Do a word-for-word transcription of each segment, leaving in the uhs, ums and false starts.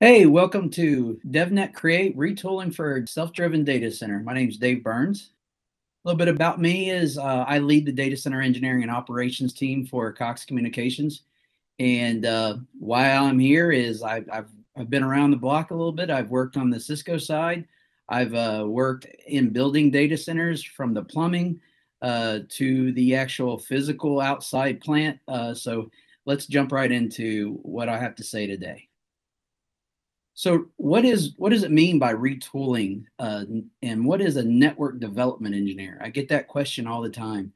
Hey, welcome to DevNet Create, Retooling for Self-Driven Data Center. My name is Dave Burns. A little bit about me is uh, I lead the data center engineering and operations team for Cox Communications. And uh, why I'm here is I, I've, I've been around the block a little bit. I've worked on the Cisco side. I've uh, worked in building data centers from the plumbing uh, to the actual physical outside plant. Uh, so let's jump right into what I have to say today. So what is what does it mean by retooling, uh, and what is a network development engineer? I get that question all the time,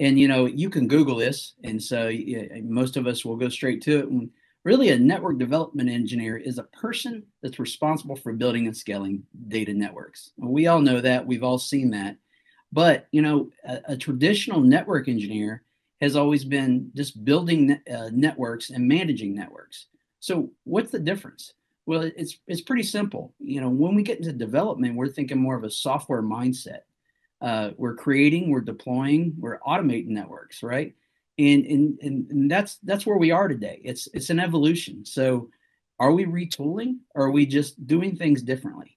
and you know you can Google this, and so yeah, most of us will go straight to it. And really, a network development engineer is a person that's responsible for building and scaling data networks. We all know that. We've all seen that. But you know, a, a traditional network engineer has always been just building uh, networks and managing networks. So what's the difference? Well, it's it's pretty simple. You know, when we get into development, we're thinking more of a software mindset. Uh, we're creating, we're deploying, we're automating networks, right? And and and, and that's that's where we are today. It's it's an evolution. So, are we retooling, or are we just doing things differently?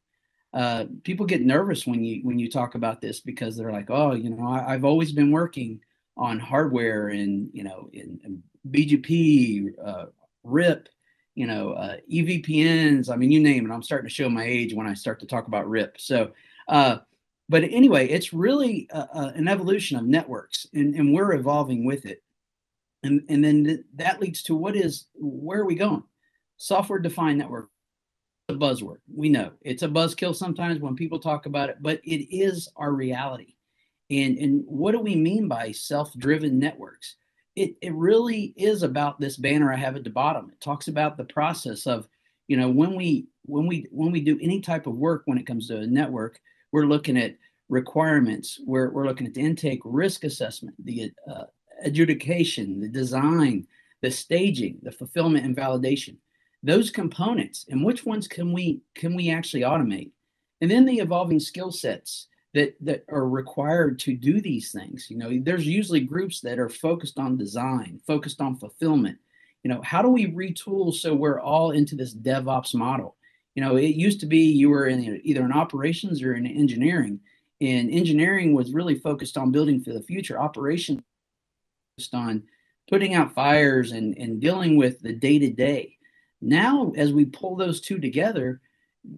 Uh, people get nervous when you when you talk about this because they're like, oh, you know, I, I've always been working on hardware and you know, in, in B G P, uh, R I P. You know, uh, E V P Ns, I mean, you name it. I'm starting to show my age when I start to talk about R I P. So, uh, but anyway, it's really a, a, an evolution of networks, and, and we're evolving with it. And, and then th that leads to what is, where are we going? Software-defined network, a buzzword. We know it's a buzzkill sometimes when people talk about it, but it is our reality. And, and what do we mean by self-driven networks? It, it really is about this banner I have at the bottom. It talks about the process of, you know, when we when we when we do any type of work when it comes to a network, we're looking at requirements. We're we're looking at the intake, risk assessment, the uh, adjudication, the design, the staging, the fulfillment and validation. Those components, and which ones can we can we actually automate? And then the evolving skill sets that that are required to do these things. You know, there's usually groups that are focused on design, focused on fulfillment. You know, how do we retool so we're all into this DevOps model? You know, it used to be you were in either in operations or in engineering, and engineering was really focused on building for the future. Operations focused on putting out fires and, and dealing with the day-to-day. Now, as we pull those two together,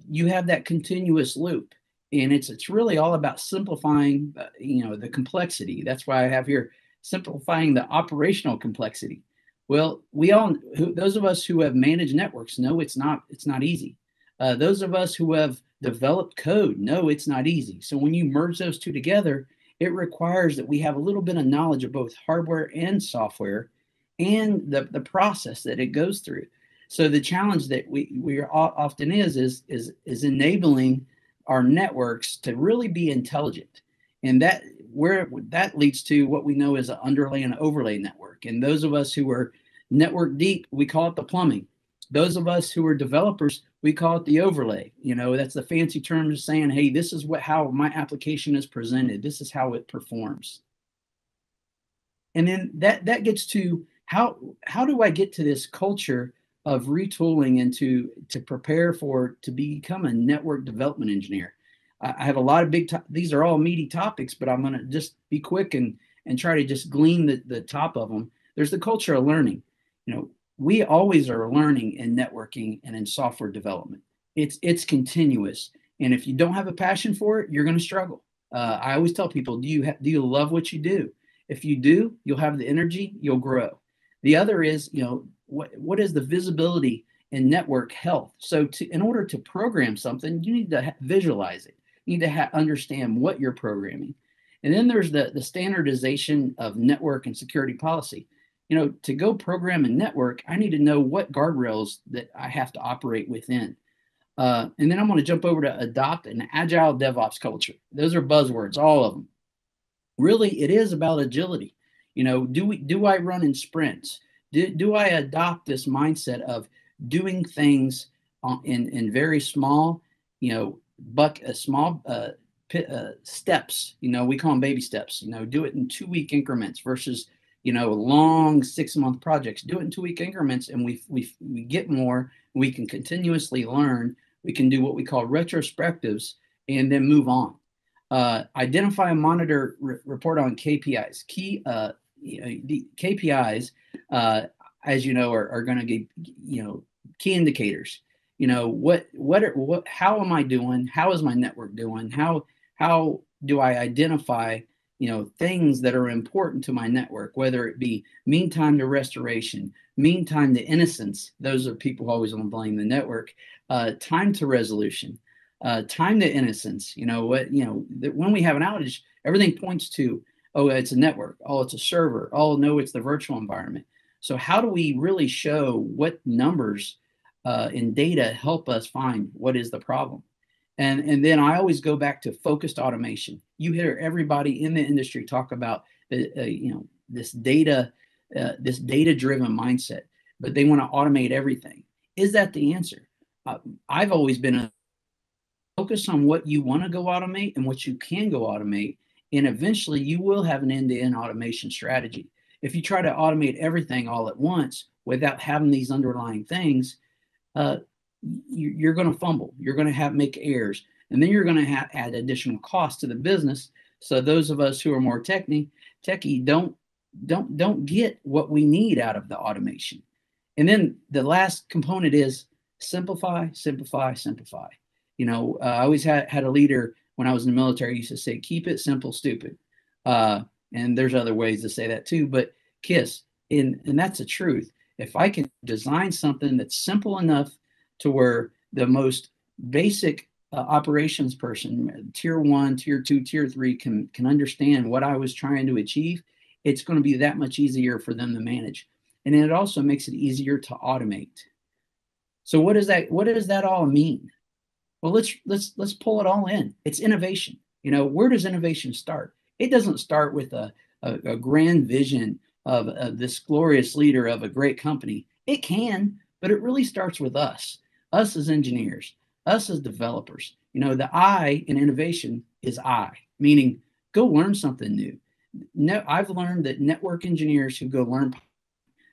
you have that continuous loop. And it's it's really all about simplifying, uh, you know, the complexity. That's why I have here simplifying the operational complexity. Well, we all, who, those of us who have managed networks, know it's not it's not easy. Uh, those of us who have developed code know it's not easy. So when you merge those two together, it requires that we have a little bit of knowledge of both hardware and software, and the the process that it goes through. So the challenge that we we often is is is is enabling our networks to really be intelligent, and that where that leads to what we know is an underlay and overlay network. And those of us who are network deep, we call it the plumbing. Those of us who are developers, we call it the overlay. You know, that's the fancy term of saying, hey, this is what how my application is presented. This is how it performs. And then that that gets to how how do I get to this culture of retooling and to, to prepare for, to become a network development engineer. I have a lot of big, these are all meaty topics, but I'm gonna just be quick and, and try to just glean the, the top of them. There's the culture of learning. You know, we always are learning in networking and in software development. It's, it's continuous. And if you don't have a passion for it, you're gonna struggle. Uh, I always tell people, do you, ha do you love what you do? If you do, you'll have the energy, you'll grow. The other is, you know, What, what is the visibility in network health? So to, in order to program something, you need to visualize it. You need to ha understand what you're programming. And then there's the, the standardization of network and security policy. You know, to go program a network, I need to know what guardrails that I have to operate within. Uh, and then I'm going to jump over to adopt an agile DevOps culture. Those are buzzwords, all of them. Really, it is about agility. You know, do we, do I run in sprints? Do, do I adopt this mindset of doing things in, in very small, you know, buck, uh, small uh, pit, uh, steps? You know, we call them baby steps. You know, do it in two-week increments versus, you know, long six-month projects. Do it in two-week increments, and we we we get more, we can continuously learn, we can do what we call retrospectives, and then move on. Uh, identify and monitor, re report on K P Is. Key uh, you know, the K P Is, uh, as you know, are, are going to be, you know, key indicators. You know, what what are, what how am I doing? How is my network doing? How how do I identify, you know, things that are important to my network, whether it be mean time to restoration, mean time to innocence. Those are people always on blame the network. Uh, time to resolution. Uh, time to innocence, you know, what, you know, that when we have an outage, everything points to, oh, it's a network, oh, it's a server, oh, no, it's the virtual environment. So how do we really show what numbers uh, and data help us find what is the problem? And, and then I always go back to focused automation. You hear everybody in the industry talk about, uh, uh, you know, this data, uh, this data-driven mindset, but they want to automate everything. Is that the answer? Uh, I've always been a focus on what you want to go automate and what you can go automate, and eventually you will have an end-to-end automation strategy. If you try to automate everything all at once without having these underlying things, uh, you, you're going to fumble. You're going to have make errors, and then you're going to add additional cost to the business. So those of us who are more techie, techie don't don't don't get what we need out of the automation. And then the last component is simplify, simplify, simplify. You know, uh, I always had, had a leader when I was in the military used to say, keep it simple, stupid. Uh, and there's other ways to say that too, but KISS. And, and that's the truth. If I can design something that's simple enough to where the most basic uh, operations person, tier one, tier two, tier three can, can understand what I was trying to achieve, it's going to be that much easier for them to manage. And it also makes it easier to automate. So what does that, what does that all mean? Well, let's let's let's pull it all in. It's innovation. You know, where does innovation start? It doesn't start with a, a, a grand vision of, of this glorious leader of a great company. It can, but it really starts with us, us as engineers, us as developers. You know, the I in innovation is I, meaning go learn something new. No, I've learned that network engineers who go learn,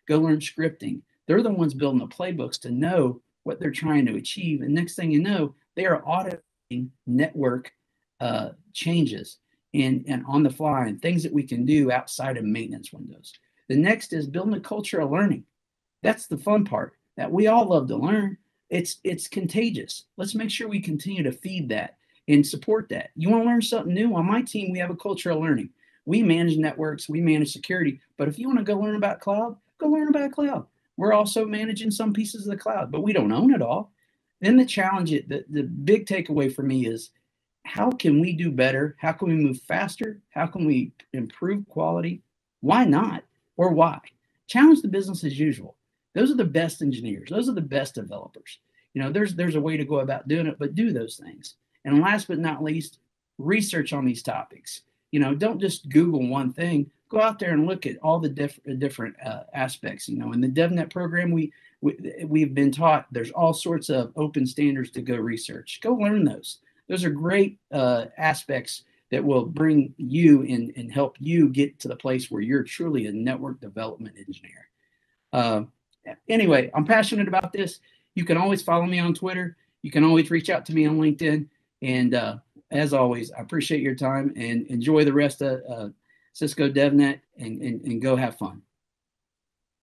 go learn scripting, they're the ones building the playbooks to know what they're trying to achieve. And next thing you know, they are automating network uh, changes and, and on the fly and things that we can do outside of maintenance windows. The next is building a culture of learning. That's the fun part that we all love to learn. It's, it's contagious. Let's make sure we continue to feed that and support that. You want to learn something new? On my team, we have a culture of learning. We manage networks. We manage security. But if you want to go learn about cloud, go learn about cloud. We're also managing some pieces of the cloud, but we don't own it all. Then the challenge, the, the big takeaway for me is, how can we do better? How can we move faster? How can we improve quality? Why not? Or why? Challenge the business as usual. Those are the best engineers. Those are the best developers. You know, there's, there's a way to go about doing it, but do those things. And last but not least, research on these topics. You know, don't just Google one thing. Go out there and look at all the diff different uh, aspects. You know, in the DevNet program, we, we, we've been taught there's all sorts of open standards to go research. Go learn those. Those are great uh, aspects that will bring you in and help you get to the place where you're truly a network development engineer. Uh, anyway, I'm passionate about this. You can always follow me on Twitter. You can always reach out to me on LinkedIn. And uh, as always, I appreciate your time and enjoy the rest of uh, Cisco DevNet and, and, and go have fun.